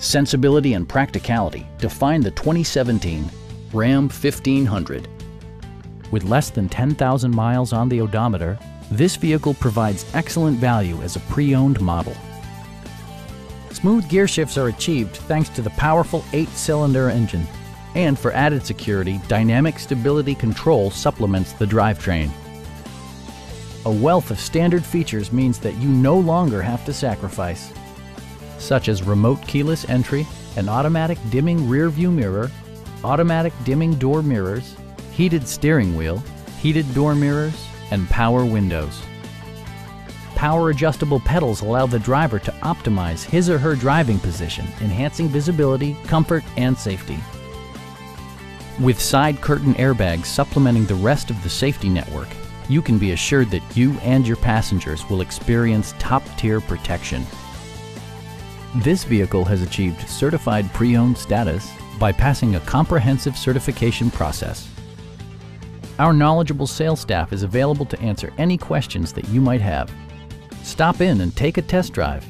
sensibility, and practicality define the 2017 Ram 1500. With less than 10,000 miles on the odometer, this vehicle provides excellent value as a pre-owned model. Smooth gear shifts are achieved thanks to the powerful 8-cylinder engine. And for added security, dynamic stability control supplements the drivetrain. A wealth of standard features means that you no longer have to sacrifice, such as remote keyless entry, an automatic dimming rear-view mirror, automatic dimming door mirrors, heated steering wheel, heated door mirrors, and power windows. Power adjustable pedals allow the driver to optimize his or her driving position, enhancing visibility, comfort, and safety. With side curtain airbags supplementing the rest of the safety network, you can be assured that you and your passengers will experience top-tier protection. This vehicle has achieved certified pre-owned status by passing a comprehensive certification process. Our knowledgeable sales staff is available to answer any questions that you might have. Stop in and take a test drive.